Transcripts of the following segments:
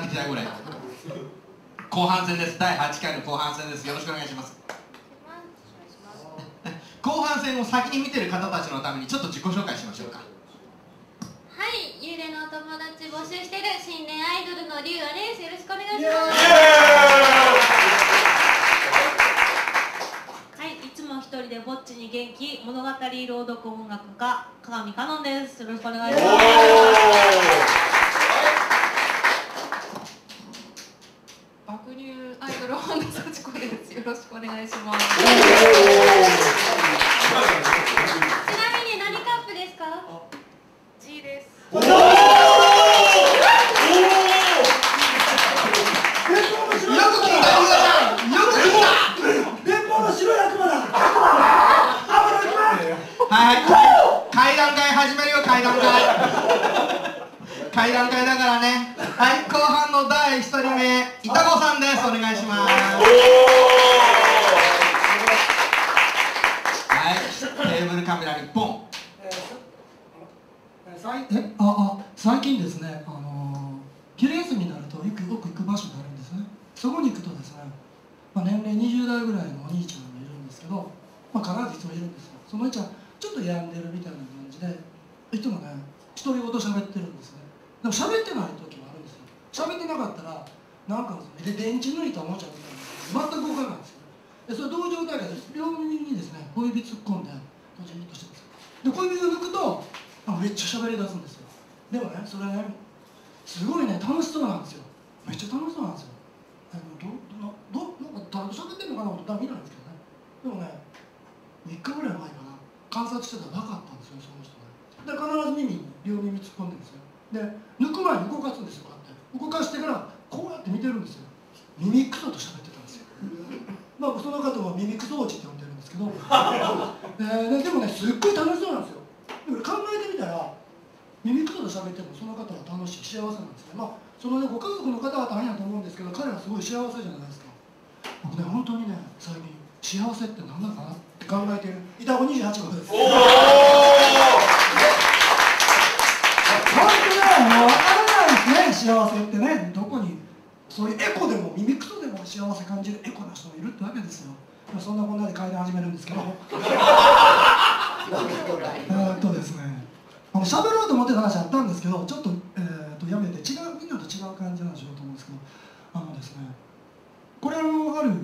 何時だこれ。後半戦です。第8回の後半戦です。よろしくお願いします。後半戦を先に見てる方たちのためにちょっと自己紹介しましょうか。はい、幽霊のお友達募集している新年アイドルのりゅうあです。よろしくお願いします。はい、いつも一人でぼっちに元気、物語朗読音楽家鏡香音です。よろしくお願いします。爆乳アイドル本田幸子です。よろしくお願いします。ちなみに何カップですか？ G です。おお、よく聞いた。白い悪魔だ。はい、階段階始めるよ。階段階。階段階だからね。はい、後半の第1人目、板子さんです。お願いします。はい、テーブルカメラ1本。最近ですね、昼休みになるとよく行く場所があるんですね。そこに行くとですね、年齢20代ぐらいのお兄ちゃんがいるんですけど、必ず人いるんですよ。そのお兄ちゃんちょっと病んでるみたいな感じで、いつもね独り言喋ってるんですね。でも喋ってない時もあるんですよ。喋ってなかったら、なんかで電池抜いたおもちゃみたいな、全く動かないんですよ。でそれ同状態で両耳にですね、小指突っ込んでこじっとしてるんですよ。で小指を抜くとめっちゃ喋り出すんですよ。でもね、それね、すごいね楽しそうなんですよ。めっちゃ楽しそうなんですよ。なんか誰と喋ってんのかなと見ないんですけどね。でもね、3日ぐらい前かな、観察してたら分かったんですよ、その人が。で必ず耳に両耳突っ込んでるんですよ。で抜く前に動かすんですよ。こうやって動かしてからこうやって見てるんですよ。耳クソと喋ってたんですよ。その方は耳クソ王子って呼んでるんですけどでもね、すっごい楽しそうなんですよ。でも考えてみたら、耳クソと喋ってもその方は楽しい、幸せなんですね。そのね、ご家族の方は大変だと思うんですけど、彼はすごい幸せじゃないですか。僕ね、本当にね、最近幸せって何なのかなって考えてる板子28号です。もう分からないですね、幸せってね。どこにそういうエコでも耳くそでも幸せ感じるエコな人がいるってわけですよ。そんなこんなで階段始めるんですけどですね、喋ろうと思ってた話あったんですけど、ちょっと、やめて、違うみんなと違う感じなんでしょうと思うんですけど、ですね、これはある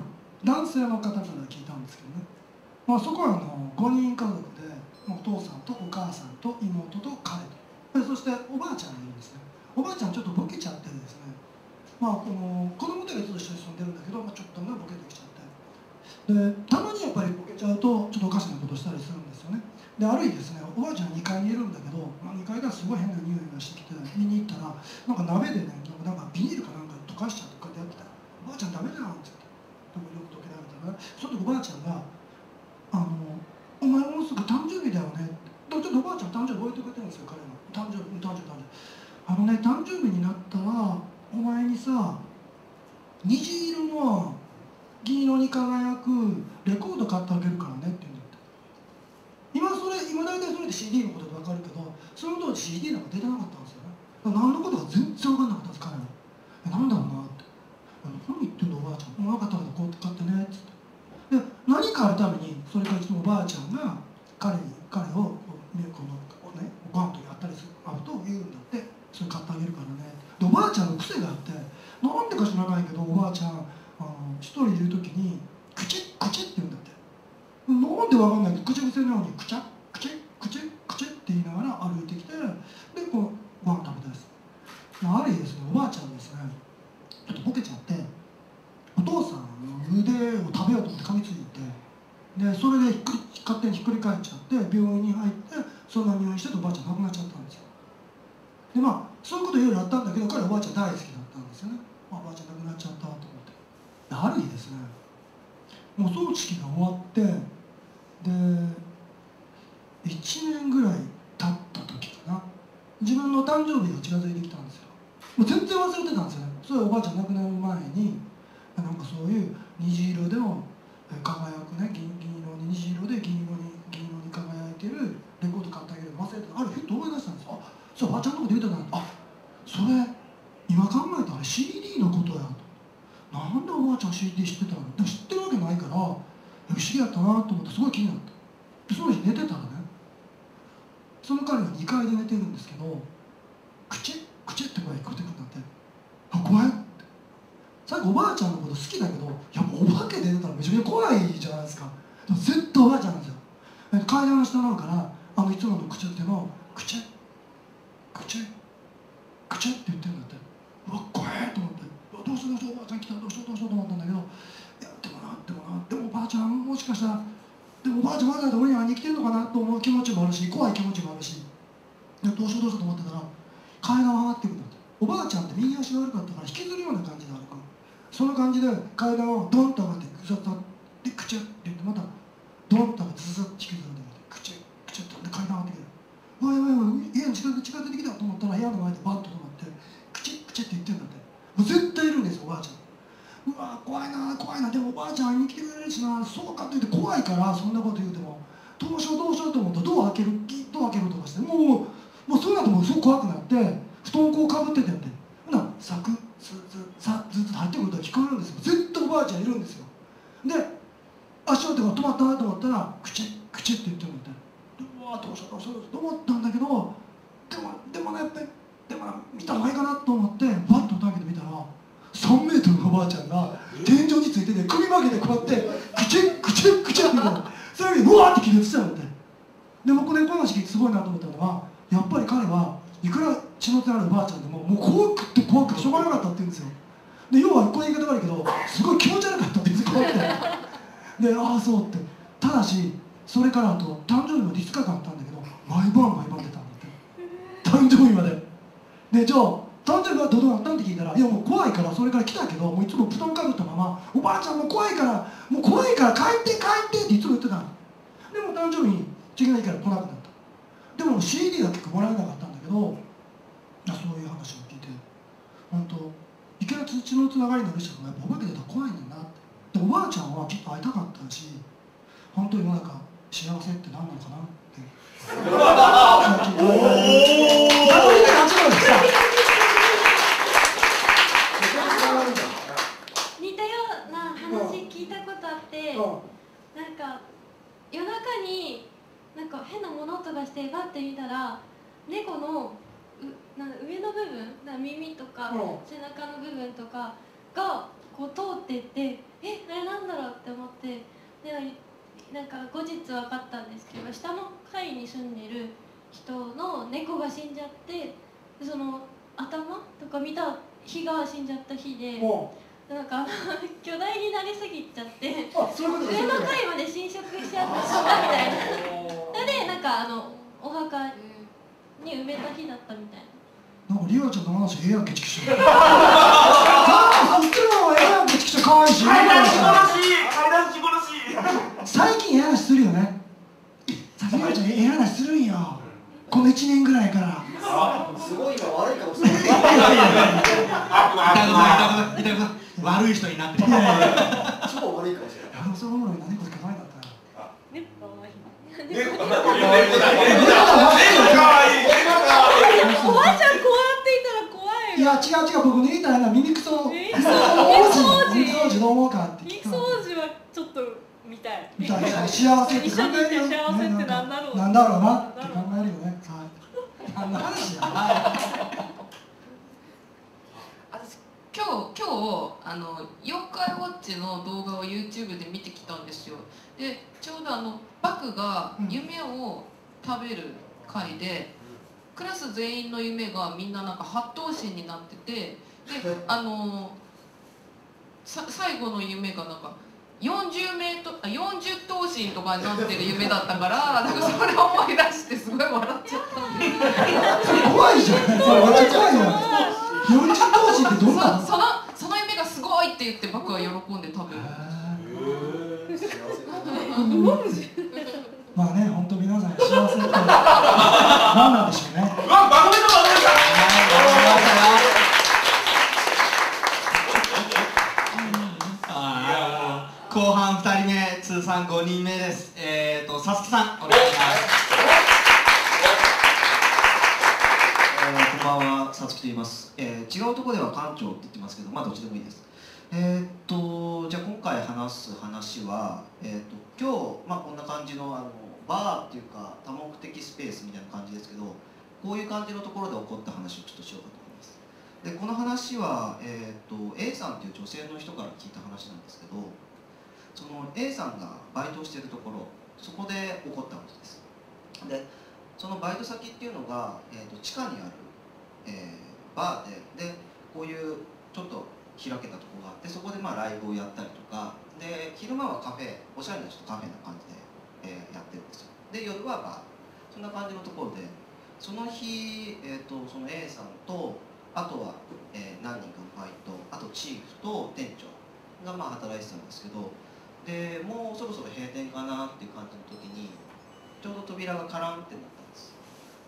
男性の方から聞いたんですけどね、そこは5人家族で、お父さんとお母さんと妹と彼と。そしておばあちゃんがいるんですね。おばあちゃんちょっとボケちゃってるんですね。子供たちと一緒に住んでるんだけど、ちょっとねボケてきちゃってで、たまにやっぱりボケちゃうとちょっとおかしなことしたりするんですよね。で、ある日ですね、おばあちゃん2階にいるんだけど、2階がすごい変な匂いがしてきて見に行ったら、鍋でね、ビニールかなんか溶かしちゃってこうやってやってたら、おばあちゃんダメだなんて言って、よく溶けられたら、ちょっとおばあちゃんがお前もうすぐ誕生日だよね。ちょっとおばあちゃん誕生日覚えてくれてるんですよ、彼の誕生日になったら、お前にさ、虹色の銀色に輝くレコード買ってあげるからねって言うんだって。今大体それで CD のことで分かるけど、その当時 CD なんか出てなかったんですよね。何のことか全然分かんなかったんです、彼は。なんだろうなって。何言ってんだおばあちゃん。分かったからこう買ってねっつって。で、何かあるために、それからおばあちゃんが彼をご飯とやったりすると言うんだって。それ買ってあげるからね。でおばあちゃんの癖があって、なんでか知らないけど、おばあちゃん一人いる時に「くちくち」って言うんだって。なんでわかんないけど、口癖なのに「くちゃくちくちくち」って言いながら歩いてきて、でこうご飯食べたりする。ある日ですね、おばあちゃんですね、ちょっとボケちゃって、お父さんの腕を食べようと思って噛みついて。でそれで勝手にひっくり返っちゃって病院に入って、そんな入院してとおばあちゃん亡くなっちゃったんですよ。でそういうこといろいろあったんだけど、彼はおばあちゃん大好きだったんですよね。おばあちゃん亡くなっちゃったと思って。ある日ですね、もう葬式が終わってで1年ぐらい経った時かな、自分の誕生日が近づいてきたんですよ。もう全然忘れてたんですよね。そういうおばあちゃん亡くなる前に、なんかそういう虹色でも輝くね、虹色で銀色に輝いてるレコード買ってあげるの忘れて、ある日思い出したんですよ。あ、そう、おばあちゃんのこと言うてたんだ。あ、それ今考えたら CD なんでおばあちゃん CD 知ってたの？でも知ってるわけないから不思議だったなと思ってすごい気になった。その日寝てたらね、その彼は2階で寝てるんですけど、クチックチッって声が聞こえてくるんだって。あ、怖いって。最後おばあちゃんのこと好きだけど、いやもうお化けで寝たらめちゃめちゃ怖いじゃないですか。でも絶対おばあちゃんなんですよ。階段の下なんからいつものクチッっていうのをクチックチックチッって言ってるんだって。うわ、怖えと思って、どうしようどうしよう、おばあちゃん来たらどうしようどうしようと思ったんだけど、いやでもなでもな、でもおばあちゃんもしかしたら、でもおばあちゃんわざわざ俺に会いに来てるのかなと思う気持ちもあるし、怖い気持ちもあるし、どうしようどうしようと思ってたら階段を上がっていくんだって。おばあちゃんって右足が悪かったから引きずるような感じで歩く。その感じで階段をドンと上がってぐさっとでくちゃって言って、またドンと上がってずさっと引きずるんだよ。くちゃくちゃって階段上がってくる。うわやばいやばい、家に近づいてきたと思ったら部屋の前でバッと止まってくちくちって言ってるんだって。もう絶対いるんですよおばあちゃん。うわ怖いな怖いな、でもおばあちゃん会いに来てくれるしな、そうかと言って怖いから、そんなこと言うてもどうしようどうしようと思ったらドア開けるドア開けるとかして、もうそういうのともうすごく怖くなって布団をこうかぶっててんで、ほなサクスズサズズ入ってくることが聞こえるんですよ。絶対おばあちゃんいるんですよ。で足音が止まったなと思ったらクチクチって言ってるんだって。うわどうしようどうしようと思ったんだけど、でもねやっぱりでも見た方がいいかなと思ってバッと開けてみたら3メートルのおばあちゃんが天井についてて首曲げてこうやってクチックチックチッみたいな、そういうふうにうわーって気絶したんだって。で僕ねこの話聞いてすごいなと思ったのは、やっぱり彼はいくら血の手あるおばあちゃんでももう怖くて怖くてしょうがなかったって言うんですよ。で要はこういう言い方悪いけどすごい気持ち悪かったって言って怖くて、でああそうって。ただしそれからあと誕生日まで5日間あったんだけど毎晩出たんだって誕生日まで。でじゃあ誕生日はどうだったんって聞いたら、いやもう怖いからそれから来たけど、もういつも布団かぶったままおばあちゃんも怖いからもう怖いから帰ってっていつも言ってたの。でも誕生日に次の日から来なくなった。でも CD が結構もらえなかったんだけど、そういう話を聞いて本当いきなり血のつながりになる人がやっぱお化け出たら怖いんだなって。でおばあちゃんはきっと会いたかったし、本当になんか幸せって何なのかなって似たような話聞いたことあって、なんか夜中になんか変な物音がしてバッて見たら、猫の上の部分、耳とか背中の部分とかがこう通っていって、えあれなんだろうって思って、でなんか後日分かったんですけど、下の階に住んでる人の猫が死んじゃって、その頭とか見た日が死んじゃった日で、なんか巨大になりすぎちゃって、上の階まで侵食しちゃったみたいな。それでなんかお墓に埋めた日だったみたいな。なんかりあちゃんの話ええやんけちきしょ。ああそっちのええやんけちきしょ、かわいいし。最近ええ話するよね。さすがちゃんええ話するんよ。この1年ぐらいから。すごい今悪いかもしれない。悪い人になってる。超悪いかもしれない。あのそのものに何か可愛かった。猫可愛い。猫可愛い。おばあちゃんこうやっていたら怖い。いや違う違う、僕抜いたら耳くそ。耳くそ王子どう思うかって。耳くそ王子はちょっと。みたいな幸せって考えるよね。なんだろうなって考えるよね。あんな話や。私今日妖怪ウォッチの動画を YouTube で見てきたんですよ。でちょうどバクが夢を食べる回で、クラス全員の夢がみんななんか8頭身になってて、で最後の夢がなんか。40頭身とかになってる夢だったから、なんかそれを思い出してすごい笑っちゃった。怖いじゃん。笑っちゃうじゃん。40頭身ってどんなの？その夢がすごいって言って僕は喜んで食べる。まあね、本当皆さん幸せって何なんでしょうね。後半2人目、通算5人目です。さすきさん、お願いします。こんばんは、さつきと言います。違うところでは館長って言ってますけど、まあどっちでもいいです。話す話は、今日、こんな感じのバーっていうか多目的スペースみたいな感じですけど、こういう感じのところで起こった話をちょっとしようかと思います。でこの話は、A さんっていう女性の人から聞いた話なんですけど、その A さんがバイトをしているところ、そこで起こったことです。でそのバイト先っていうのが、地下にある、バーでこういうちょっと開けたところがあって、そこでライブをやったりとかで、昼間はカフェ、おしゃれな人カフェな感じで、やってるんですよ。で夜はバー、そんな感じのところで、その日、その A さんとあとは、何人かのバイト、あとチーフと店長が働いてたんですけど、でもうそろそろ閉店かなっていう感じの時にちょうど扉がカランってなったん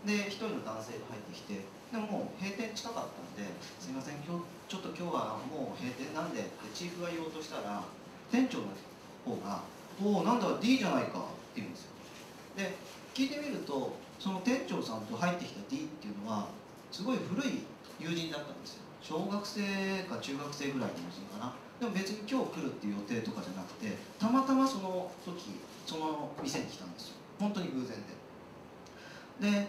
です。で一人の男性が入ってきて、でももう閉店近かったんで「すいません、今日はもう閉店なんで」ってチーフが言おうとしたら、店長の方が「おお、なんだ D じゃないか」って言うんですよ。で聞いてみると、その店長さんと入ってきた D っていうのはすごい古い友人だったんですよ。小学生か中学生ぐらいの友人かな。でも別に今日来るっていう予定とかじゃなくて、たまたまその時その店に来たんですよ。本当に偶然で。で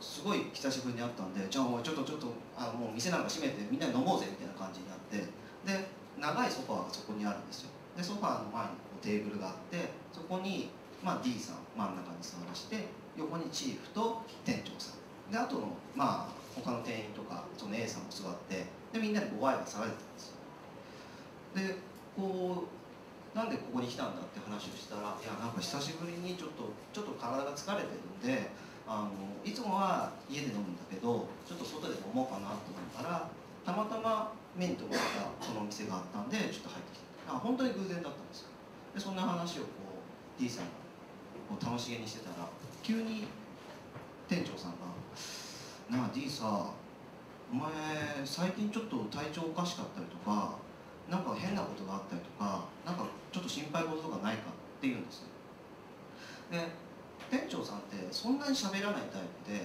すごい久しぶりに会ったんで、じゃあもうちょっともう店なんか閉めてみんな飲もうぜみたいな感じになって、で長いソファーがそこにあるんですよ。でソファーの前にテーブルがあって、そこにD さん真ん中に座らして、横にチーフと店長さんで、あとの他の店員とかその A さんも座って、でみんなでワイワイ騒いでたんですよ。でこうなんでここに来たんだって話をしたら、いやなんか久しぶりにちょっと体が疲れてるんで、いつもは家で飲むんだけどちょっと外で飲もうかなと思ったら、たまたま目に留まったこのお店があったんでちょっと入ってきた。本当に偶然だったんですよ。でそんな話をD さんが楽しげにしてたら、急に店長さんが「なあ D さ、お前最近ちょっと体調おかしかったりとか、なんか変なことがあったりとか、なんかちょっと心配事とかないか」って言うんですよ。で店長さんってそんなに喋らないタイプで、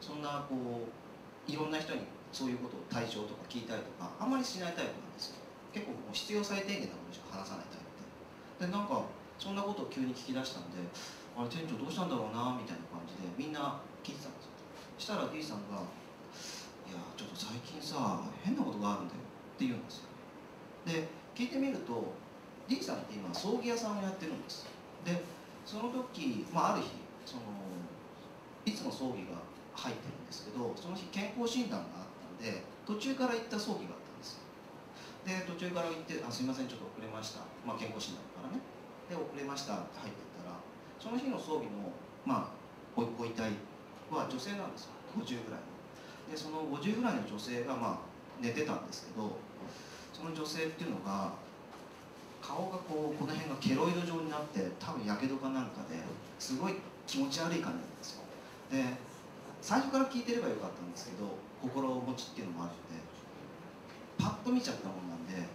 そんないろんな人にそういうことを対象とか聞いたりとかあんまりしないタイプなんですよ。結構もう必要最低限なことしか話さないタイプで、なんかそんなことを急に聞き出したんで、あれ店長どうしたんだろうなみたいな感じでみんな聞いてたんですよ。したら D さんが「いやちょっと最近さ変なことがあるんだよ」って言うんですよ。で聞いてみると D さんって今葬儀屋さんをやってるんです。でその時、ある日いつも葬儀が入ってるんですけど、その日健康診断があったんで途中から行った葬儀があったんですよ。で途中から行って「あすいませんちょっと遅れました」健康診断だからね、で遅れましたって入ってったら、その日の葬儀のご遺体は女性なんですよ。50ぐらいの。でその50ぐらいの女性が寝てたんですけど、その女性っていうのが顔がこの辺がケロイド状になって、多分やけどかなんかですごい気持ち悪い感じなんですよ。で最初から聞いてればよかったんですけど、心持ちっていうのもあるんでパッと見ちゃったもんなんで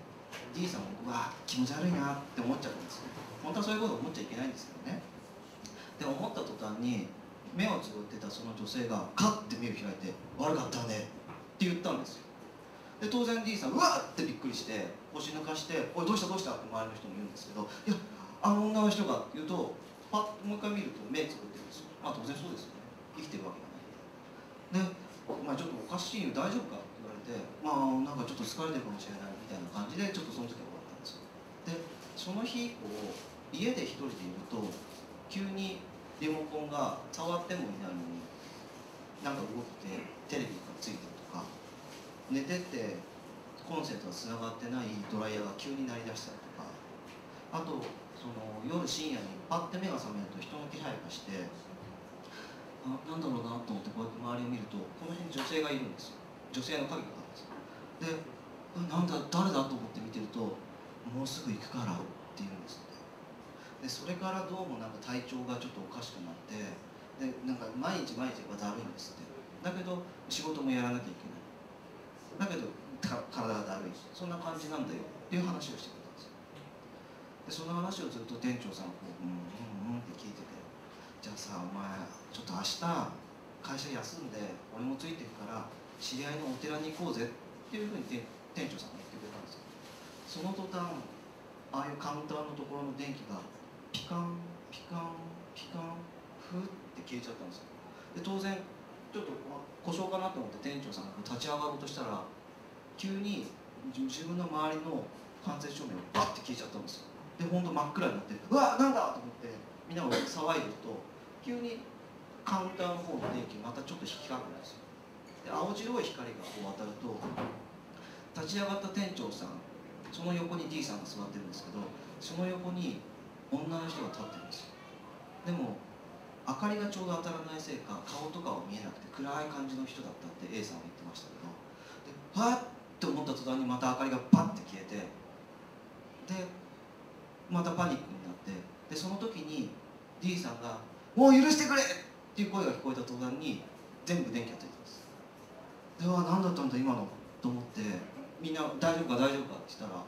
D さんも「うわ気持ち悪いな」って思っちゃったんですよ。本当はそういうこと思っちゃいけないんですけどね。で思った途端に目をつぶってたその女性がカッて目を開いて「悪かったね」って言ったんですよ。で当然 D さん「うわっ!」ってびっくりして腰抜かして「おいどうしたどうした」って周りの人も言うんですけど「いやあの女の人が」って言うとパッともう一回見ると目つぶってるんですよ。当然そうですよね、生きてるわけがないで。お前ちょっとおかしいよ、大丈夫か?」って言われて「なんかちょっと疲れてるかもしれない」みたいな感じでちょっとその時は終わったんですよ。でその日以降家で一人でいると急にリモコンが触ってもいないのになんか動いてテレビがついてるとか、寝ててコンセントがつながってないドライヤーが急に鳴り出したりとか、あとその夜深夜にパッて目が覚めると人の気配がして、なんだろうなと思ってこうやって周りを見るとこの辺に女性がいるんですよ。女性の影があるんですよ。でなんだ誰だと思って見てると「もうすぐ行くから」って言うんです。でそれからどうもなんか体調がちょっとおかしくなって、でなんか毎日毎日だるいんですって。だけど仕事もやらなきゃいけない、だけど体がだるい、そんな感じなんだよっていう話をしてくれたんですよ。でその話をずっと店長さんがうんうんうんって聞いてて「じゃあさお前ちょっと明日会社休んで俺もついていくから知り合いのお寺に行こうぜ」っていうふうに店長さんが言ってくれたんですよ。その途端ああいうカウンターのところの電気がピカンピカンピカンふって消えちゃったんですよ。で当然ちょっと故障かなと思って店長さんが立ち上がろうとしたら急に自分の周りの間接照明がバッて消えちゃったんですよ。でほんと真っ暗になってうわなんだと思ってみんなが騒いでると急にカウンターの方の電気またちょっと引きかかるんですよ。で青白い光がこう当たると立ち上がった店長さんその横に D さんが座ってるんですけどその横に女の人が立ってるんですよ。でも明かりがちょうど当たらないせいか顔とかは見えなくて暗い感じの人だったって A さんは言ってましたけどではっって思った途端にまた明かりがバッて消えてでまたパニックになってでその時に D さんが「もう許してくれ!」っていう声が聞こえた途端に全部電気がついたんです。では何だったんだ今のと思ってみんな「大丈夫か大丈夫か」って言ったら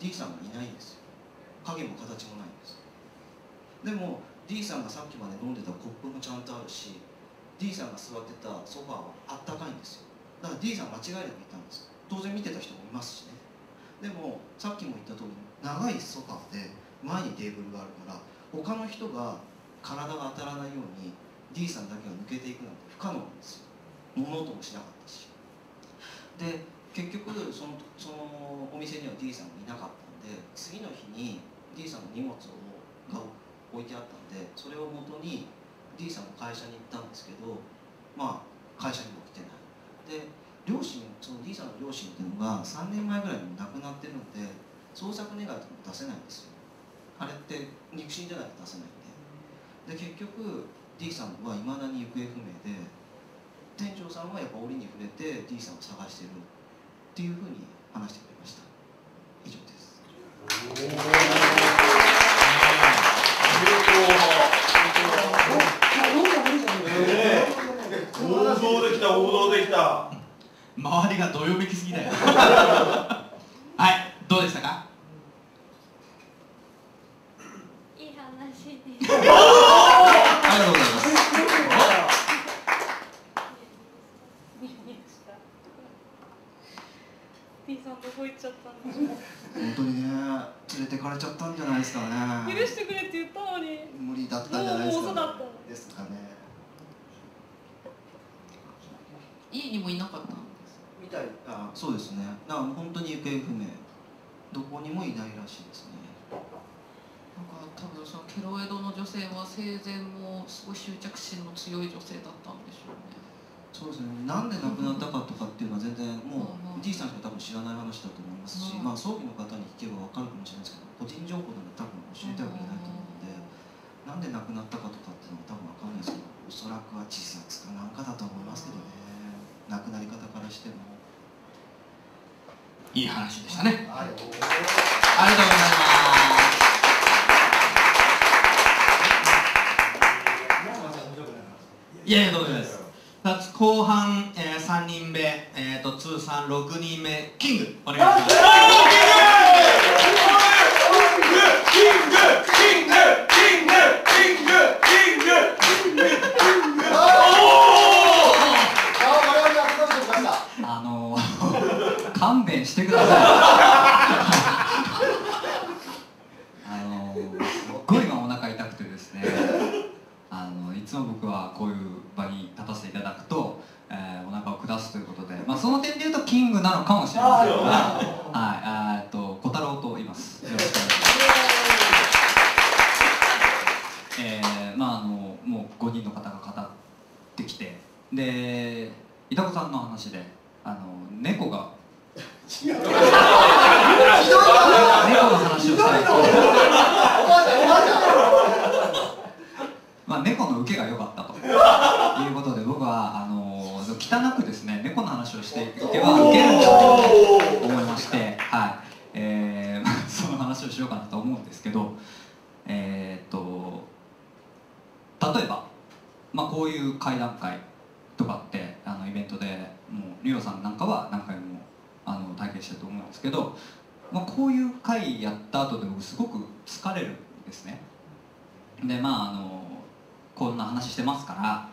D さんがいないんですよ。影も形もないんです。でも D さんがさっきまで飲んでたコップもちゃんとあるし D さんが座ってたソファーはあったかいんですよ。だから D さん間違いなくいたんです。当然見てた人もいますしね。でもさっきも言った通り長いソファーで前にテーブルがあるから他の人が体が当たらないように D さんだけが抜けていくなんて不可能なんですよ。物音もしなかったしで結局そのお店には D さんがいなかったんで次の日に D さんの荷物が置いてあったんでそれをもとに D さんも会社に行ったんですけどまあ会社にも来てないで両親その D さんの両親っていうのが3年前ぐらいに亡くなってるので捜索願いとかも出せないんですよ。あれって肉親じゃないと出せないんで結局 D さんはいまだに行方不明で店長さんはやっぱ折に触れて D さんを探してるっていうふうに話してくれました。以上です。王道できた周りがどよめきすぎだよはい、どうでしたか。いい話ですありがとうございますBさんどこ行っちゃったんでしょう。本当にね、連れてかれちゃったんじゃないですかね。許してくれって言ったのに無理だったんじゃないですかね。もう遅かったですかね。家にもいなかったみたい。あ、そうですね。だから本当に行方不明、どこにもいないらしいですね。なんか多分そのケロエドの女性は生前もすごい執着心の強い女性だったんでしょうね。そうですね。なんで亡くなったかとかっていうのは全然もう D さんしか多分知らない話だと思いますし、まあ葬儀の方に聞けば分かるかもしれないですけど、個人情報なんか多分知りたいわけないと思うので、なんで亡くなったかとかっていうのは多分分かんないですけど、おそらくは自殺かなんかだと思いますけどね。亡くなり方からしてもいい話でしたね。ありがとうございます。いやいやどうでもいいです。後半、3人目、通算6人目キングお願いします。勘弁してくださいすっごい今お腹痛くてですね、いつも僕はこういう場に立たせていただくと、お腹を下すということで、まあ、その点でいうとキングなのかもしれませんが、はい、小太郎と言います。よろしくお願いしますもう5人の方が語ってきてでイタコさんの話で猫が違う。猫の話をしたいと。まあ猫の受けが良かったということで僕は汚くですね猫の話をしていては受けるんだと思いまして、はいその話をしようかなと思うんですけど、例えばまあこういう会談会とかってイベントでもうリオさんなんかは何回も。体験してると思うんですけど、まあ、こういう回やった後で僕すごく疲れるんですね。でこんな話してますから、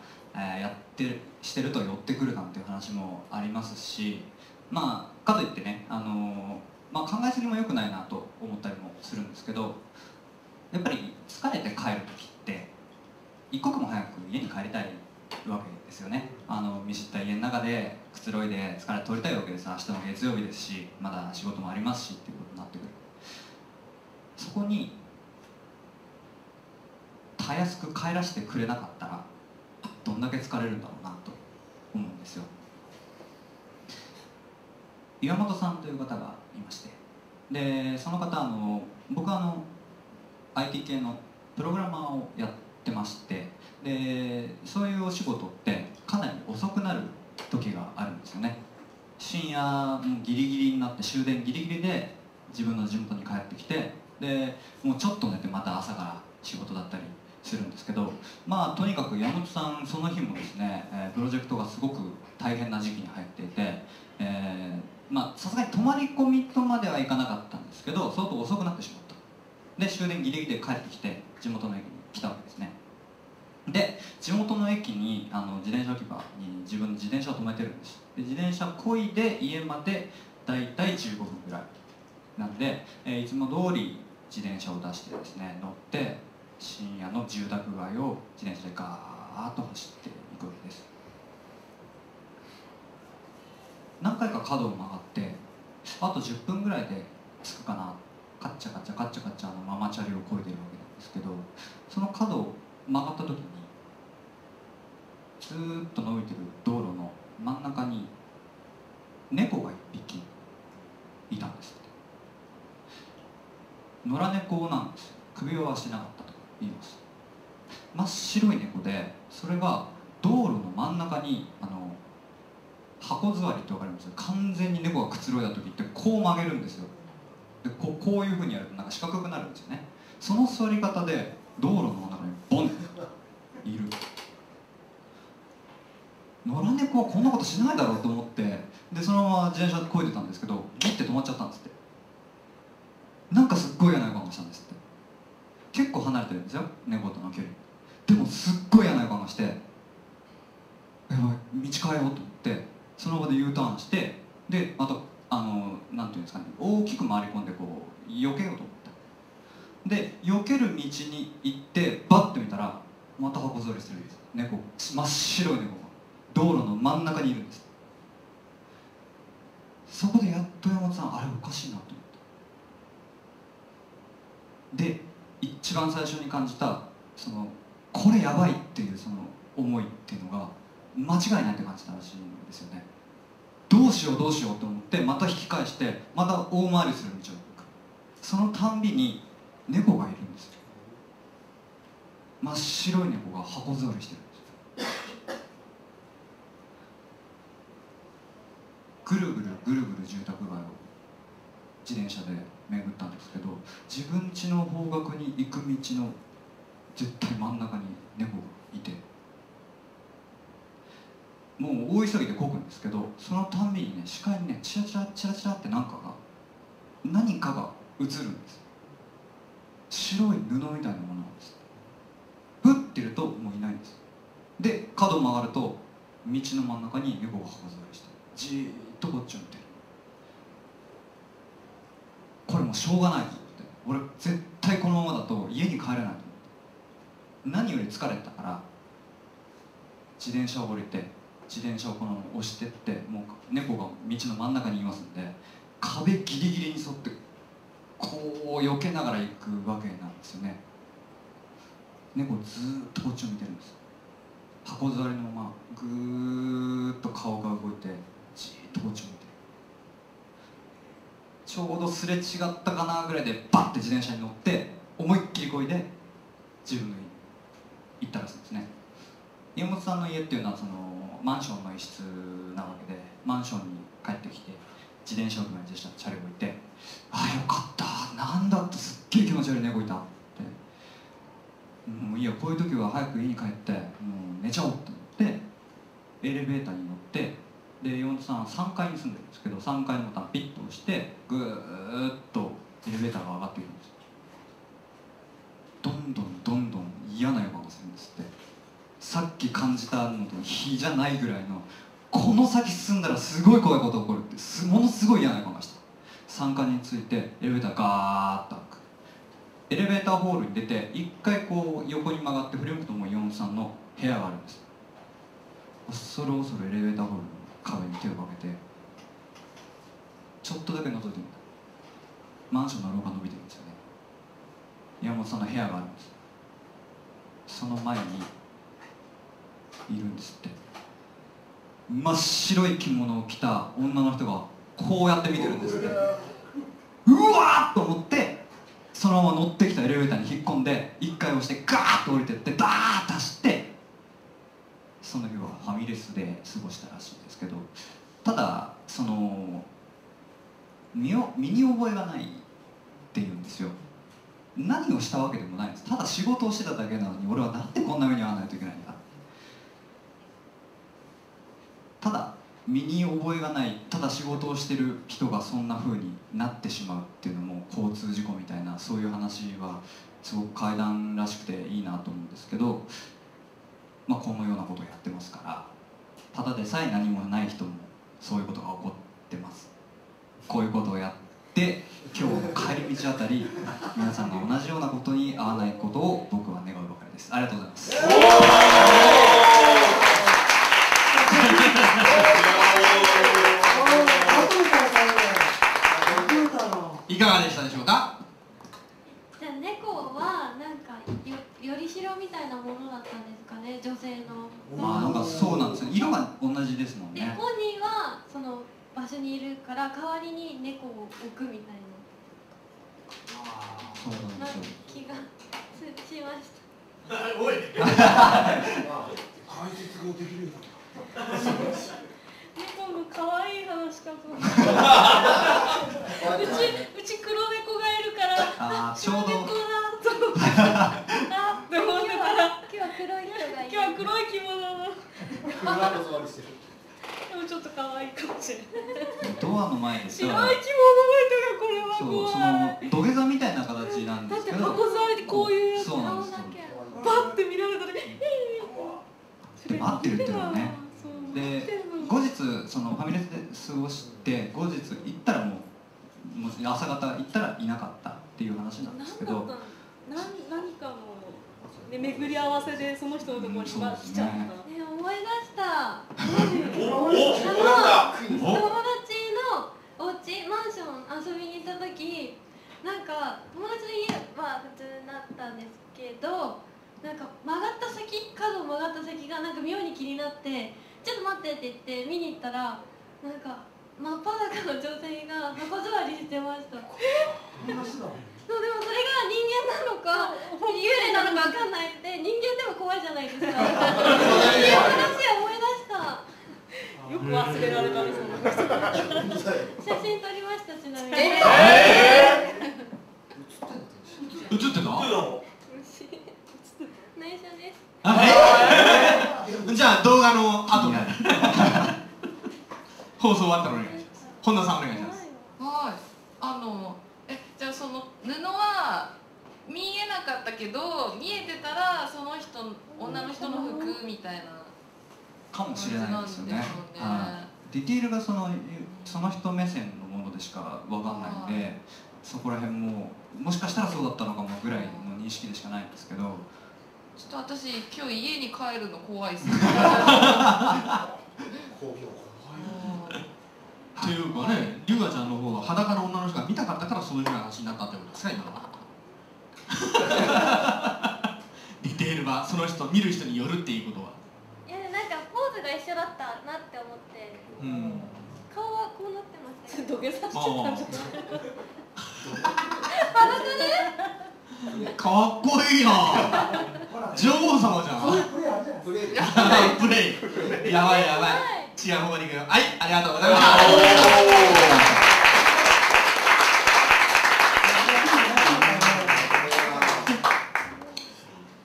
してると寄ってくるなんていう話もありますし、まあ、かといってね、まあ、考えすぎも良くないなと思ったりもすど、やっぱり疲れて帰る時って一刻も早く家に帰りたいわけですよね。見知った家の中でくつろいで疲れ取りたいわけです。明日の月曜日ですし、まだ仕事もありますしっていうことになってくる。そこにたやすく帰らせてくれなかったらどんだけ疲れるんだろうなと思うんですよ。岩本さんという方がいまして、でその方僕はIT 系のプログラマーをやってまして、でそういうお仕事ってかなり遅くなる時があるんですよね。深夜ギリギリになって、終電ギリギリで自分の地元に帰ってきて、でもうちょっと寝てまた朝から仕事だったりするんですけど、まあとにかく山本さんその日もですね、プロジェクトがすごく大変な時期に入っていて、まあさすがに泊まり込みとまではいかなかったんですけど、相当遅くなってしまった。で終電ギリギリで帰ってきて地元の駅に来たわけですね。で地元の駅に自転車置き場に自分の自転車を止めてるんです。で自転車こいで家までだいたい15分ぐらいなんで、いつも通り自転車を出してですね、乗って深夜の住宅街を自転車でガーッと走っていくわけです。何回か角を曲がって、あと10分ぐらいで着くかな、カッチャカッチャカッチャカッチャママチャリをこいでるわけなんですけど、その角を曲がった時にずーっと伸びてる道路の真ん中に猫が1匹いたんです。野良猫なんです。首輪はしてなかったと言います。真っ白い猫で、それが道路の真ん中に箱座りって分かります？完全に猫がくつろいだ時ってこう曲げるんですよ。でこういうふうにやるとなんか四角くなるんですよね。その座り方で道路の真ん中にボンっている。野良猫はこんなことしないだろうと思って、でそのまま自転車こいでたんですけど、ギッて止まっちゃったんですって。なんかすっごい嫌な予感がしたんですって。結構離れてるんですよ、猫との距離。でもすっごい嫌な予感がして、やばい道変えようと思ってその場で U ターンして、でまたなんていうんですかね、大きく回り込んでこう避けようと思った。で避ける道に行ってバッて見たら、また箱座りするんです。猫、真っ白い猫が道路の真ん中にいるんです。そこでやっと山本さん、あれおかしいなと思って。で一番最初に感じたそのこれやばいっていうその思いっていうのが間違いないって感じたらしいんですよね。どうしようどうしようと思ってまた引き返して、また大回りする道を行く。そのたんびに猫がいるんですよ。真っ白い猫が箱座りしてるんですよ。ぐるぐるぐるぐる住宅街を自転車で巡ったんですけど、自分家の方角に行く道の絶対真ん中に猫がいて、もう大急ぎでこぐんですけど、そのたんびにね、視界にね、チラチラチラチラって何かが映るんです。白い布みたいなものなんです。ぶってるともういないんです。で角を曲がると道の真ん中に猫が箱座りして、じーっとこっちを見てる。これもうしょうがないと思って、俺絶対このままだと家に帰れないと思って、何より疲れたから自転車を降りて、自転車をこの押してって、もう猫が道の真ん中にいますんで、壁ギリギリに沿ってこう避けながら行くわけなんですよね。猫ずーっとこっちを見てるんです。箱座りのままぐーっと顔が動いて、じーっとこっちを見て、ちょうどすれ違ったかなぐらいでバッて自転車に乗って思いっきりこいで自分の家に行ったらしいんですね。宮本さんの家っていうのはそのマンションの一室なわけで、マンションに帰ってきて自転車置き場に自転車チャリ置いて、ああよかった、なんだってすっげえ気持ち悪い猫いたって、もういいや、こういう時は早く家に帰ってもう寝ちゃおうって思ってエレベーターに乗って、で岩本さんは3階に住んでるんですけど、3階のボタンピッと押してぐーっとエレベーターが上がっていくんです。どんどんどんどん嫌な予感がするんですって。さっき感じたのと比じゃないぐらいの、この先進んだらすごい怖いこと起こるって、ものすごい嫌な予感がした。3階に着いてエレベーターがガーッと開く。エレベーターホールに出て一回こう横に曲がって振り向くともう4さんの部屋があるんです。恐る恐るエレベーターホールの壁に手をかけてちょっとだけ覗いてみた。マンションの廊下伸びてるんですよね。宮本さんの部屋があるんです。その前にいるんですって。真っ白い着物を着た女の人がこうやって見てるんですって。うわーっと思ってそのまま乗ってきたエレベーターに引っ込んで1回押してガーッと降りてってバーッと走ってその日はファミレスで過ごしたらしいんですけど、ただその身に覚えがないっていうんですよ。何をしたわけでもないんです。ただ仕事をしてただけなのに俺はなんでこんな目に遭わないといけないんだ。ただ身に覚えがない、ただ仕事をしてる人がそんな風になってしまうっていうのも交通事故みたいな、そういう話はすごく怪談らしくていいなと思うんですけど、まあ、このようなことをやってますから、ただでさえ何もない人もそういうことが起こってます。こういうことをやって今日の帰り道あたり皆さんが同じようなことに遭わないことを僕は願うばかりです。ありがとうございます。いかがでしたでしょうか。じゃあ猫はなんかよりしろみたいなものだったんですかね、女性の。まあなんかそうなんですよ、色が同じですもんね。で本人はその場所にいるから代わりに猫を置くみたいな。ああそうなんですよ、気がしました。おい解説ができるようになった。猫の可愛い話かと思った。うち黒猫がいるから、あ、黒猫だと思ってあって思ってたら、今日は黒い人がいる、今日は黒い着物の黒い着物でもちょっと可愛いかもしれない。ドアの前ですよ。白い着物の人がこれは怖い。そう、その土下座みたいな形なんですけど、だって箱座りでこういうやつ、顔だけパッて見られたらでも合ってるっていうのはね。で後日そのファミレスで過ごして、後日行ったらもう朝方行ったらいなかったっていう話なんですけど、何かの、ね、巡り合わせでその人のところに来ちゃった。思い出した。友達のお家、マンション遊びに行った時、なんか友達の家は普通だったんですけど、なんか曲がった先、角を曲がった先がなんか妙に気になって、ちょっと待ってって言って見に行ったら、なんか真っ裸の女性が箱座りしてました。え？そう、でもそれが人間なのか幽霊なのか分かんないって。人間でも怖いじゃないですか。っていう話を思い出した。よく忘れられたりする写真撮りました。ちなみに映ってた内緒です。じゃあ動画の後で放送終わったらお願いします。本田さんお願いします。はい、じゃあその布は見えなかったけど、見えてたらその人、女の人の服みたいなかもしれないですよね。ディティールがその人目線のものでしかわかんないんで、そこら辺ももしかしたらそうだったのかもぐらいの認識でしかないんですけど、ちょっと私今日家に帰るの怖いですね。というかね、龍河ちゃんの方が裸の女の人が見たかったからそういうふうな話になったってことですか、今のは。ディテールはその人、見る人によるっていうことは。いや、なんかポーズが一緒だったなって思って、うん、顔はこうなってましたけど、土下座しちゃった。裸ね。かっこいいな。女王様じゃん。プレイ。プレイ。やばいやばい。違う方に行くよ。はい、ありがとうございます。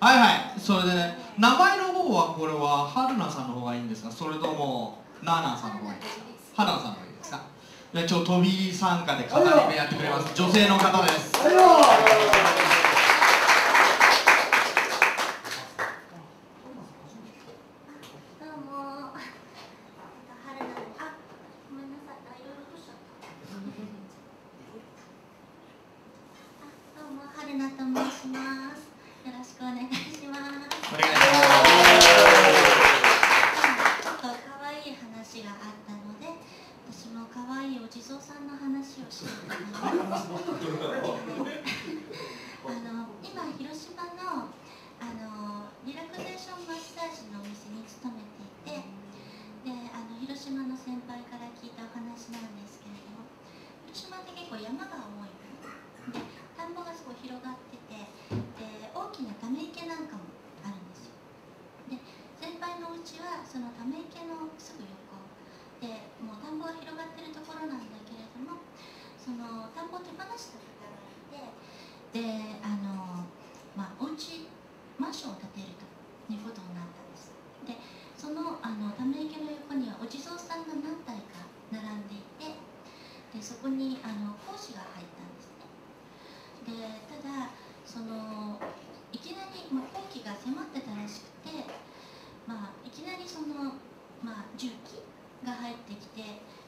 はいはい、それでね、名前の方はこれは春菜さんの方がいいんですか、それともナナさんの方がいいですか。春菜さんの方がいいですか。じゃあ今日飛び入り参加で語り部やってくれます女性の方です。でお家マンションを建てるということになったんです。でそのため池の横にはお地蔵さんが何体か並んでいて、でそこに講師が入ったんですね。でただいきなり、工期が迫ってたらしくて、いきなり重機が入ってきて、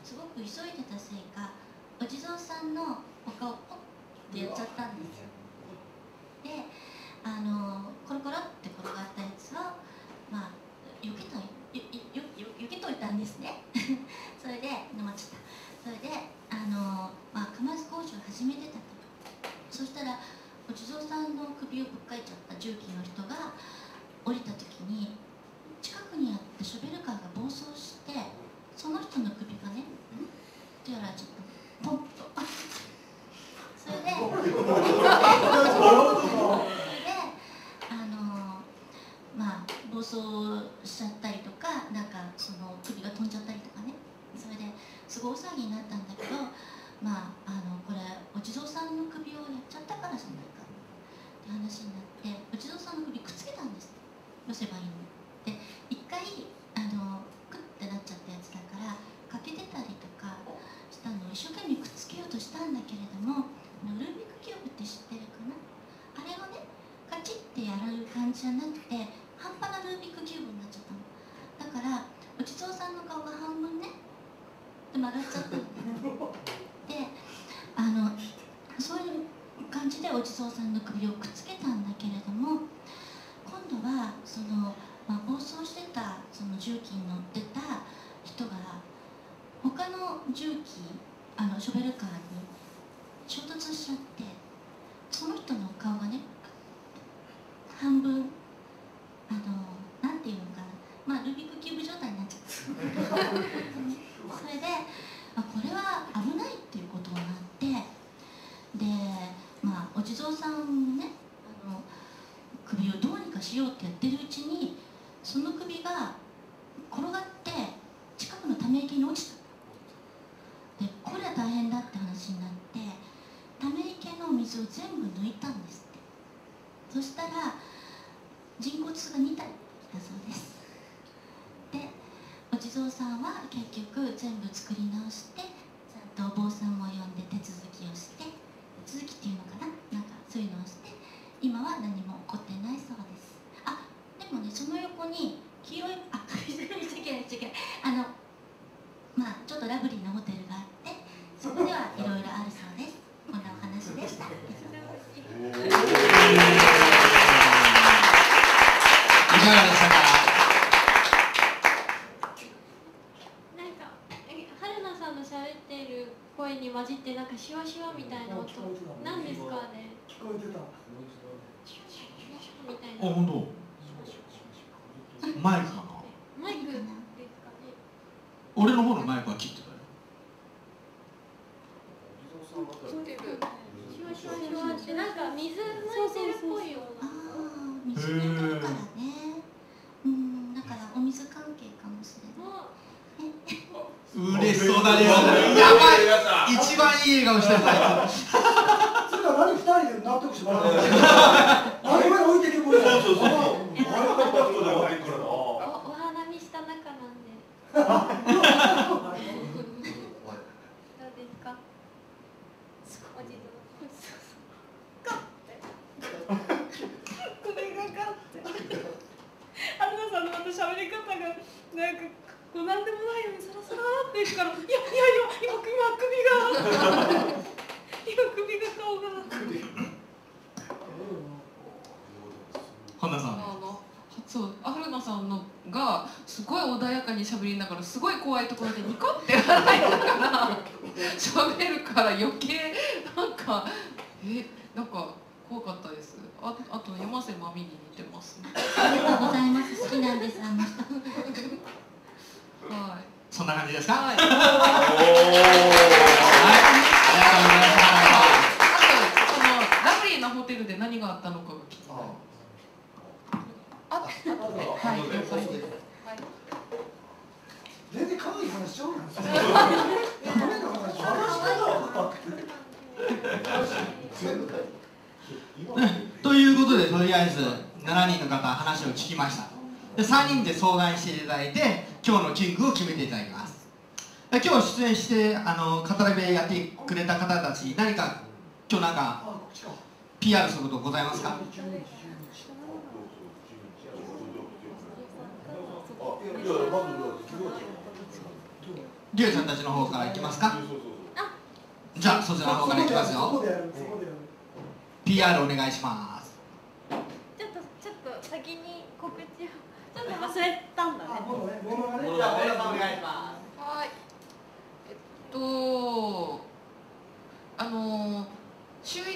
すごく急いでたせいかお地蔵さんのお顔をポッってやっちゃったんですよ。でコロコロって転がったやつを避けといたんですね。それで飲まっちゃった。それで釜石工事を始めてたと。そしたらお地蔵さんの首をぶっかいちゃった重機の人が降りた時に、近くにあったショベルカーが暴走して、その人の首がね、ってやられちゃったの、ポンと。それで暴走しちゃったりとか、首が飛んじゃったりとかね。それですごい大騒ぎになったんだけど、これお地蔵さんの首をやっちゃったからじゃないかって話になって、お地蔵さんの首くっつけたんです。寄せばいいので、一回クッてなっちゃったやつだから欠けてたりとかしたのを一生懸命くっつけようとしたんだけれども、ルービックキューブって知ってるかな、あれをねカチッてやる感じじゃなくて、半端なルービックキューブになっちゃったのだから、お地蔵さんの顔が半分ねって曲がっちゃったの。でそういう感じでお地蔵さんの首をくっつけたんだけれども、今度は暴走してた重機に乗ってた人が他の重機ショベルカーに衝突しちゃって、その人の顔がね半分なんていうのかな、ルービックキューブ状態になっちゃった。それでこれは危ないっていうことになって、でお地蔵さんね首をどうにかしようってやってるうちに、その首が転がって近くのため池に落ちた。でこれは大変だって話になって、ため池の水を全部抜いたんですって。そしたら人骨が2体だそうです。でお地蔵さんは結局全部作り直して、ちゃんとお坊さんも呼んで手続きをして、手続きっていうのかな、そういうのをして、今は何も起こってないそうです。でもね、その横に黄色いちょっとラブリーなホテルがあって、そこではいろいろあるそうです。こんなお話でした。いかがでしたか？春菜さんの喋っている声に混じって、シュワシュワみたいな音、何ですかね？聞こえてた。シュワシュワみたいな。あ、本当。マイクかな。マイクですかね。俺の方のマイクは切ってたよ。水抜いてるっぽいような。水抜いてるからね。だからお水関係かもしれない。嬉しそうだね。やばい。一番いい笑顔してた。それは何、二人で納得しました。あれまで置いてるもん。そうそうそう。どうですか？春菜さんの喋り方がなんでもないようにサラサラって言うから、いやいやいや今首が顔が。春菜さん。そう、春菜さんのがすごい穏やかにしゃべりながら、すごい怖いところでニコって笑いながらしゃべるから、余計怖かったです。あと山瀬まみに似てますね。ありがとうございます。好きなんです、あの人。はい、そんな感じですか？はい、ありがとうございます。あとラブリーなホテルで何があったのかが聞きたい。全然可愛い話しちゃうなんですよ。ということで、とりあえず7人の方話を聞きました。で3人で相談していただいて、今日のキングを決めていただきます。今日出演して語り部やってくれた方たち、何か今日なんか PR することございますか？りゅうちゃんたちの方からいきますか？じゃあそちらの方からいきますよ。PR お願いします。ちょっと先に告知を忘れたんだね。お願いします。はい、週1で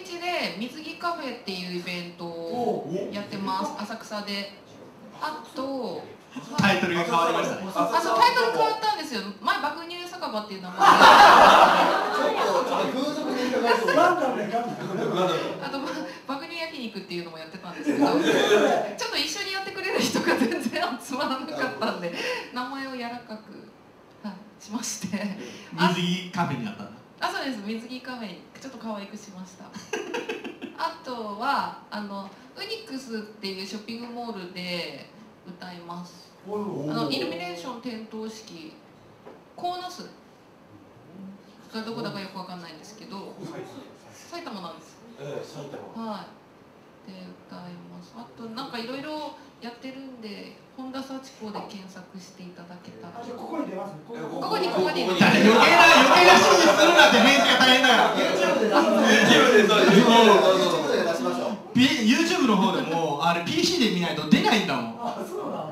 水着カフェっていうイベントをやってます、浅草で。あとタイトルが変わりましたね。あ、そう、タイトル変わったんですよ。前爆乳酒場っていう名前あと爆乳焼肉っていうのもやってたんですけど、ちょっと一緒にやってくれる人が全然集まらなかったんで、名前を柔らかく、はい、しまして、水着カフェになったんだ。あ、そうです、水着カフェにちょっと可愛くしましたあとはウニックスっていうショッピングモールで歌います。イルミネーション点灯式、鴻巣がどこだかよくわかんないんですけど、埼玉なんです。はい、で歌います。あとなんかいろいろやってるんで、本田幸子で検索していただけたら。ここに出ます。ここに余計な指示するなんて、編集が大変だから YouTube の方でもあれ PC で見ないと出ないんだもん。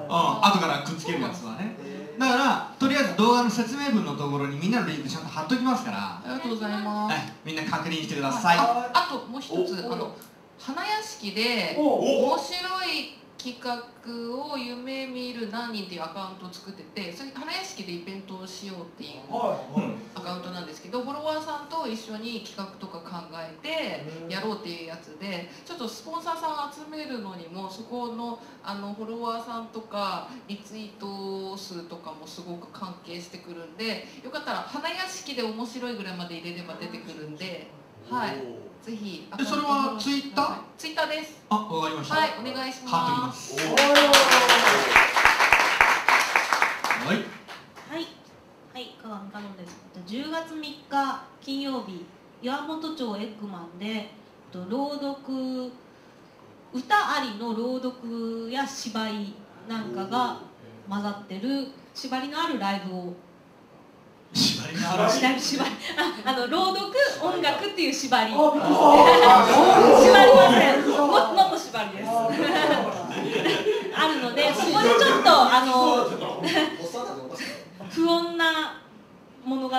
後からくっつけるやつはね。だからとりあえず動画の説明文のところにみんなのリンクちゃんと貼っときますから、ありがとうございます。みんな確認してください。あともう一つ、花屋敷で面白い企画を夢見る何人っていうアカウントを作ってて、それ花屋敷でイベントをしようっていうアカウントなんですけど、フォロワーさんと一緒に企画とか考えてやろうっていうやつで、ちょっとスポンサーさん集めるのにもそこのフォロワーさんとかリツイート数とかもすごく関係してくるんで、よかったら花屋敷で面白いぐらいまで入れれば出てくるんで、はい、ぜひ。それはツイッター？ツイッターです。あ、わかりました。はい、お願いします。はい。はい、カワンカノンです。10月3日金曜日、岩本町エッグマンで朗読、歌ありの朗読や芝居なんかが混ざってる縛りのあるライブを。縛りならし朗読音楽っていう縛り、縛りません、もっと縛りですあるので、そこでちょっと不穏な物語音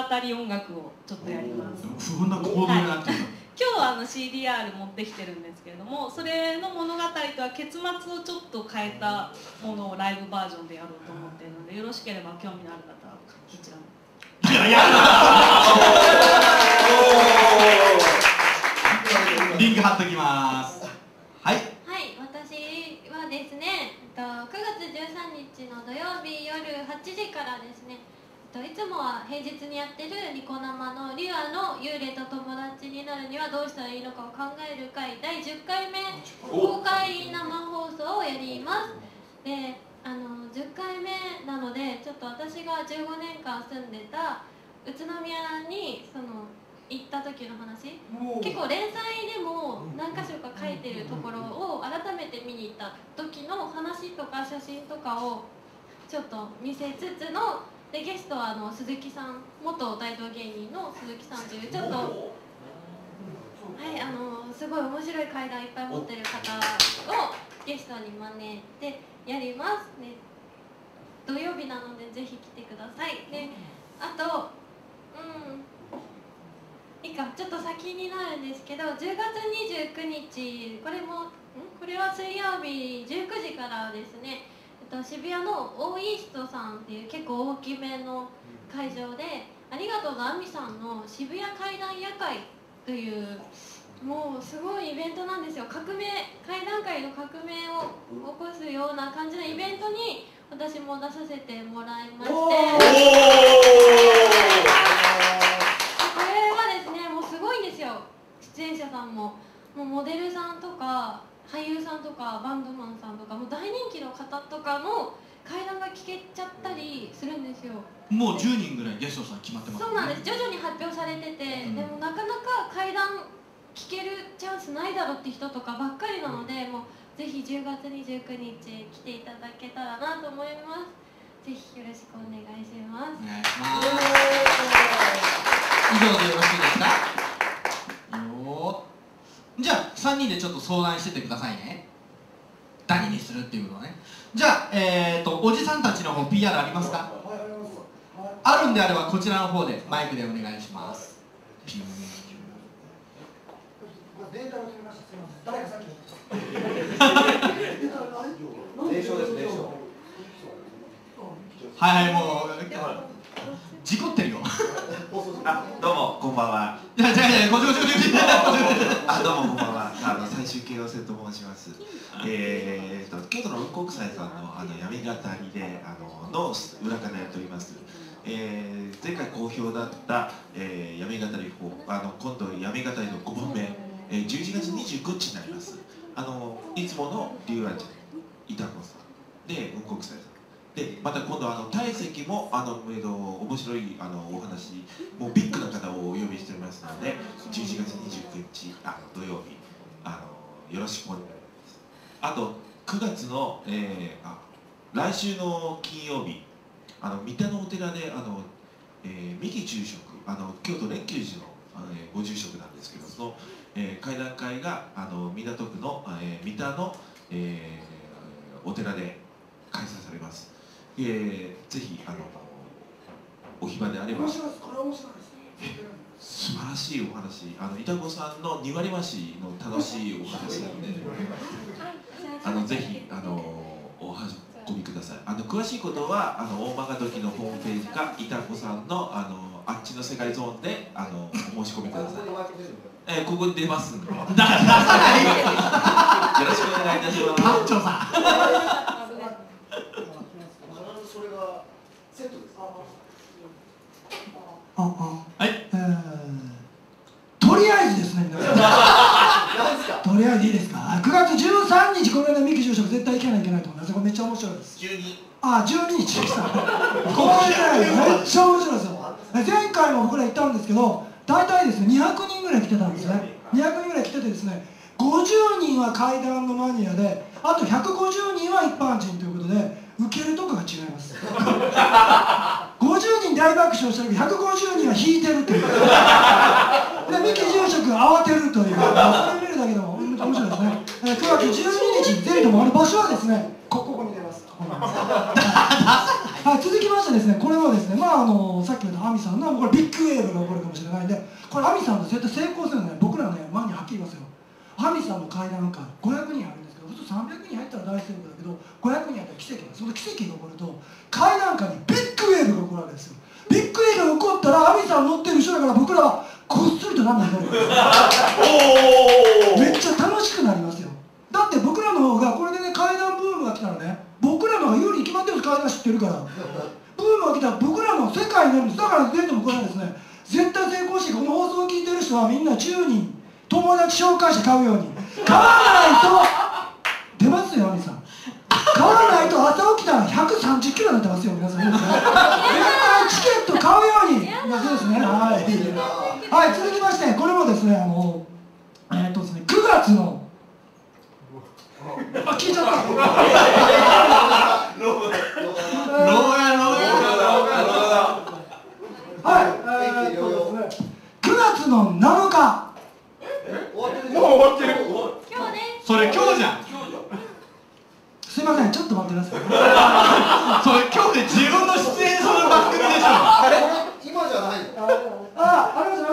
楽をちょっとやります。不穏な行動になってる。今日CDR 持ってきてるんですけれども、それの物語とは結末をちょっと変えたものをライブバージョンでやろうと思っているので、よろしければ興味のある方はこちらの。いや、やだリンク貼っときます。はい、私はですね、9月13日の土曜日夜8時からですね、いつもは平日にやってるニコ生の「リュアの幽霊と友達になるにはどうしたらいいのか」を考える会第10回目公開生放送をやります。で10回目なので、ちょっと私が15年間住んでた宇都宮に行った時の話、結構連載でも何か所か書いてるところを改めて見に行った時の話とか写真とかをちょっと見せつつので、ゲストは鈴木さん、元大道芸人の鈴木さんというちょっと、はい、すごい面白い怪談いっぱい持ってる方をゲストに招いて。やりますね。土曜日なのでぜひ来てください。で、あと、いいか、ちょっと先になるんですけど、10月29日、これは水曜日19時からですね、渋谷のオーイーストさんっていう結構大きめの会場で、ありがとうのあみさんの渋谷怪談夜会という。もうすごいイベントなんですよ。怪談界の革命を起こすような感じのイベントに私も出させてもらいまして、これはですね、もうすごいんですよ。出演者さんももうモデルさんとか俳優さんとかバンドマンさんとかもう大人気の方とかの会談が聞けちゃったりするんですよ。もう10人ぐらいゲストさん決まってますね。そうなんです、徐々に発表されてて、でもなかなか会談聞けるチャンスないだろうって人とかばっかりなので、もうぜひ10月29日来ていただけたらなと思います。ぜひよろしくお願いします。お願いします。以上でよろしいですか？よー、じゃあ3人でちょっと相談しててくださいね。何にするっていうのはね。じゃあ、おじさんたちの方 PR ありますか？あるんであればこちらの方でマイクでお願いします。ピューデータを決めました。すみません、誰かさっき伝承です、伝承。はい、もう事故ってるよ。あ、どうもこんばんは。じゃあじゃあじゃあ、こちこちこち。あ、どうもこんばんは。最終京王線と申します。京都の雲国際さんの闇語りでの裏方やっております。前回好評だった、闇語り今度闇語りの5本目、11月29日になります。いつもの龍安ちゃん、板子さんで雲国際さん。でまた今度体積も面白いお話、もうビッグな方をお呼びしておりますので、11月29日土曜日よろしくお願いします。あと9月の、来週の金曜日三田のお寺で三木住職京都蓮久寺の、ご住職なんですけど、その、会談会が港区の、三田の、お寺で開催されます。ぜひお暇であれば。素晴らしいお話、板子さんの2割増しの楽しいお話なので、ぜひお運びください。詳しいことは大曲時のホームページか板子さんのあっちの世界ゾーンでお申し込みください。ここに出ますんで。よろしくお願いいたします。班長さん。セットです。はい。とりあえずですね。とりあえずいいですか。9月13日、この間三木住職絶対行かなきゃいけないと思います。これめっちゃ面白いです。12日来た。この間めっちゃ面白いですよ。前回も僕ら行ったんですけど、大体ですね200人ぐらい来てたんですね。200人ぐらい来ててですね、50人は怪談のマニアで、あと150人は一般人ということで。受けるとこが違います50人大爆笑したけど150人は引いてるっていうで三木住職が慌てるという、それ見るだけでも面白いですね。9月12日ぜひとも場所はですねここに出ます。続きましてですね、これはですね、さっき言った亜美さんのこれビッグウェーブが起こるかもしれないんで、これ亜美さんと絶対成功するので、僕らね前にはっきり言いますよ。亜美さんの会談会500人あるんです。普通300人入ったら大成功だけど500人入ったら奇跡なんです。その奇跡が起こると階段下にビッグウェーブが起こるわけですよ。ビッグウェーブが起こったら亜美さん乗ってる後ろだから僕らはこっそりと何なんだろうめっちゃ楽しくなりますよ。だって僕らの方がこれでね階段ブームが来たらね、僕らの方が有利に決まってるんです。階段知ってるからブームが来たら僕らの世界になるんです。だから全部これはですね絶対成功して、この放送を聞いてる人はみんな10人友達紹介して買うように買わないと出ますよ、亜美さん。買わないと朝起きたら130キロになってますよ、皆さん。絶対チケット買うように。そうですね。はい。はい、続きまして、これもですね、9月の。あ、聞いちゃった。はい、9月の7日。もう終わってる。今日ね。それ今日じゃん。すいません、ちょっと待ってください。それ今日で自分の出演する番組でしょ。あれ今じゃないの。ありました、あ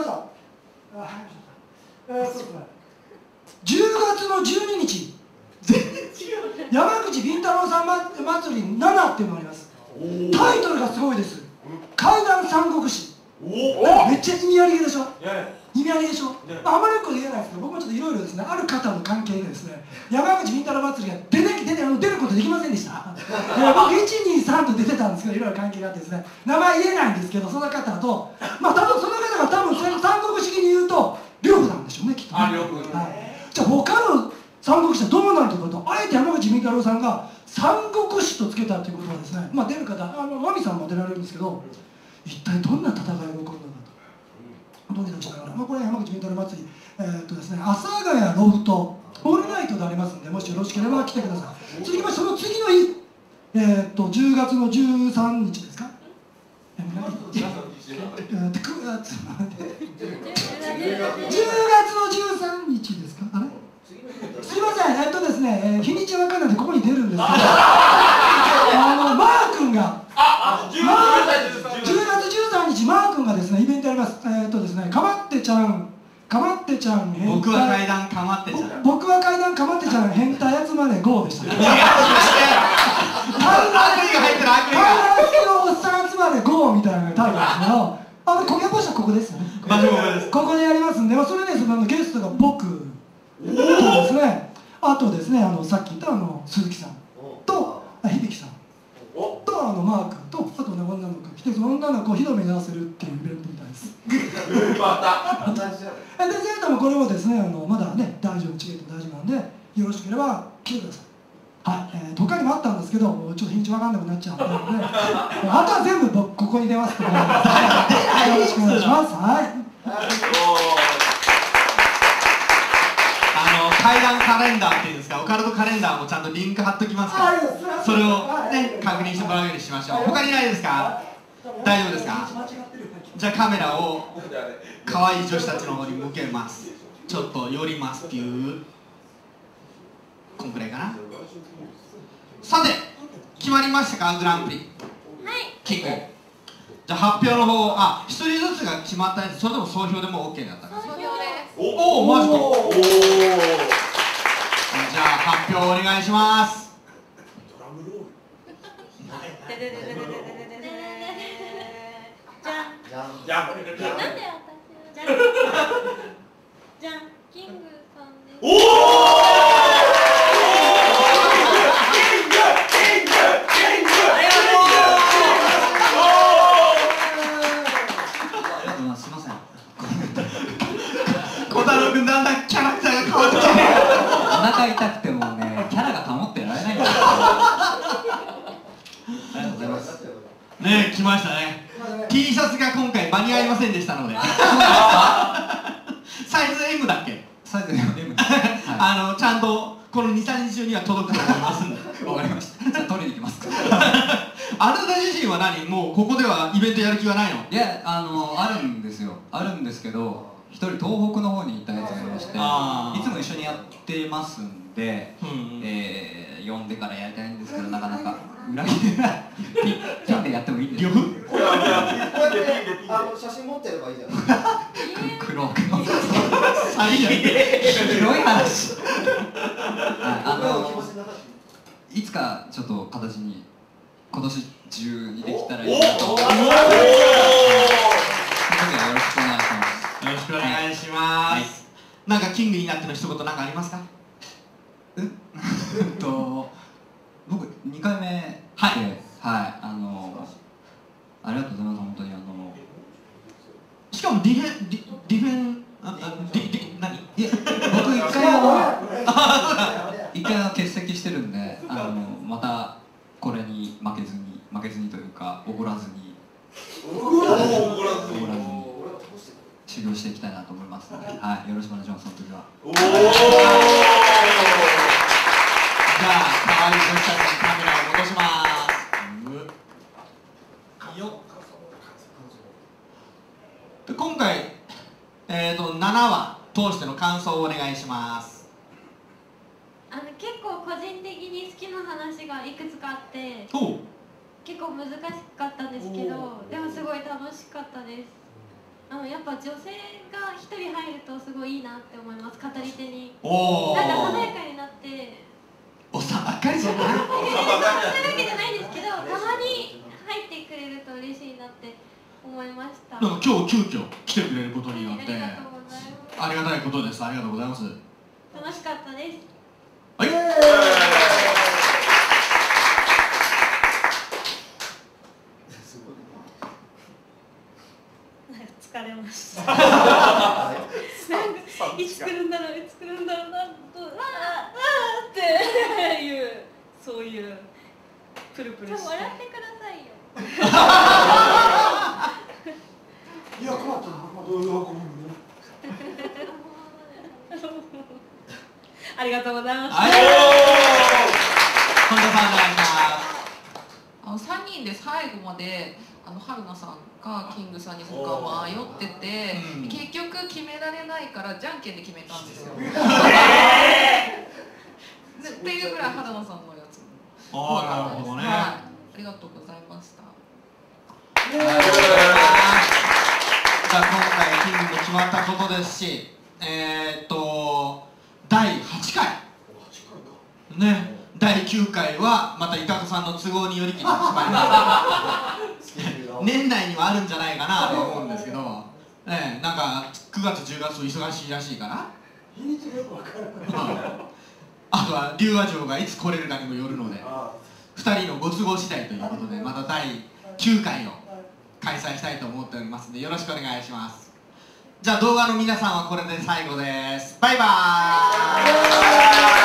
りました。10月の12日、山口敏太郎さん祭り7っていうのがあります。タイトルがすごいです。怪談三国志。めっちゃ意味ありげでしょ。意味ありでしょ。あまりよく言えないですけど、僕もちょっといろいろですね、ある方の関係でですね、山口みんたら祭りが出ることできませんでした。僕123と出てたんですけど、いろいろ関係があってですね、名前言えないんですけど、その方と、まあ多分その方が多分三国式に言うと両夫なんでしょうね、きっと。はい。じゃあ三国志はどうなるところと、あえて山口みたろうさんが三国志とつけたということはですね、まあ、出る方、マミさんも出られるんですけど、一体どんな戦いが起こるのかとドキドキしながら、まあ、これは山口みたろう祭り、ですね、阿佐ヶ谷ロフトオールナイトでありますんで、もしよろしければ来てください。続きまして、その次の日、10月の13日ですか、10月の13日ですか、あれすいません、ですね、日にちわかんないんでここに出るんですけど、マー君が、10月13日、マー君がですね、イベントやります。ですね、かまってちゃん、僕は階段かまってちゃん、変態やつまでGOでした。みたいなタイプですけど、あのコケポスターここですよね。ここでやりますんで、まあ、それね、そのゲストが僕とですね、あとですね、さっき言った鈴木さんと響さんとマー君と、あとね、女の子が来て、その女の子をひどめに合わせるっていうイベントみたいです。で、生徒もこれもですね、まだね、大丈夫、チケット大丈夫なんで、よろしければ来てください。はい、他にもあったんですけど、ちょっと日にちわかんなくなっちゃったので、あとは全部僕ここに出ますので、よろしくお願いします。はい。怪談カレンダーっていうんですか、オカルトカレンダーもちゃんとリンク貼っときますから、それをね確認してもらうようにしましょう。他にないですか？大丈夫ですか？じゃあカメラを可愛い女子たちの方に向けます。ちょっと寄りますっていう。こんくらいかな。さて、決まりましたか、グランプリ。はい、キング。じゃあ発表の方、あ、一人ずつが決まったやつ、それとも総評でも OK だったんですか。総評です。おお、マジか。じゃあ発表お願いします。ドラムロール。じゃんじゃんじゃん、なんで私。じゃん、キングさんです。おお、お腹痛くてもね、キャラが保ってられないんですよ。ありがとうございます。ねえ、来ましたね。T シャツが今回間に合いませんでしたので。サイズ M だっけ？サイズ M。ちゃんとこの2、3日中には届くと思いますんで。わかりました。じゃあ取りに行きます。あなた自身は何？もうここではイベントやる気はないの？いや、あるんですよ。あるんですけど。一人東北の方にいたやつがいまして、いつも一緒にやってますんで、呼んでからやりたいんですけど、なかなか裏切らない。ピンでやってもいいんですか。こうやって写真持ってればいいじゃないですか。黒い話。いつかちょっと形に今年中にできたらいいなと思います。よろしくお願いします。よろしくお願いします。なんかキングになっての一言なんかありますか？僕2回目で、ありがとうございます、本当にしかも何？いや、僕一回は欠席してるんで、またこれに負けずにというか、おごらずに。修行していきたいなと思いますので、はい、よろしくお願いします。その時は。じゃあ、可愛い女子たちにカメラを戻します。今回、7話通しての感想をお願いします。結構個人的に好きな話がいくつかあって、結構難しかったんですけど、でもすごい楽しかったです。やっぱ女性が一人入るとすごいいいなって思います。語り手になんか華やかになって、おさばかりじゃない、そういうわけじゃないんですけど、たまに入ってくれると嬉しいなって思いました。今日急遽来てくれることによって、ありがたいことです。ありがとうございます。楽しかったです。はい、疲れました。なんかいつ来るんだろうなと、プルプルして笑ってくださいよ。いや困ったな、ありがとうございました。3人で最後まで春菜さんがキングさんに他を迷ってて、結局決められないからじゃんけんで決めたんですよ。っていうぐらい春菜さんのやつも多かったです。はい、ありがとうございました。じゃあ今回キングも決まったことですし、第8回ね、第9回はまたいかこさんの都合によりきってしまいます年内にはあるんじゃないかなと思うんですけど、ね、なんか9月10月と忙しいらしいから、日にちがよくわからない。あとは龍和城がいつ来れるかにもよるので、2人のご都合次第ということで、また第9回を開催したいと思っておりますので、よろしくお願いします。じゃあ動画の皆さんはこれで最後です。バイバーイ。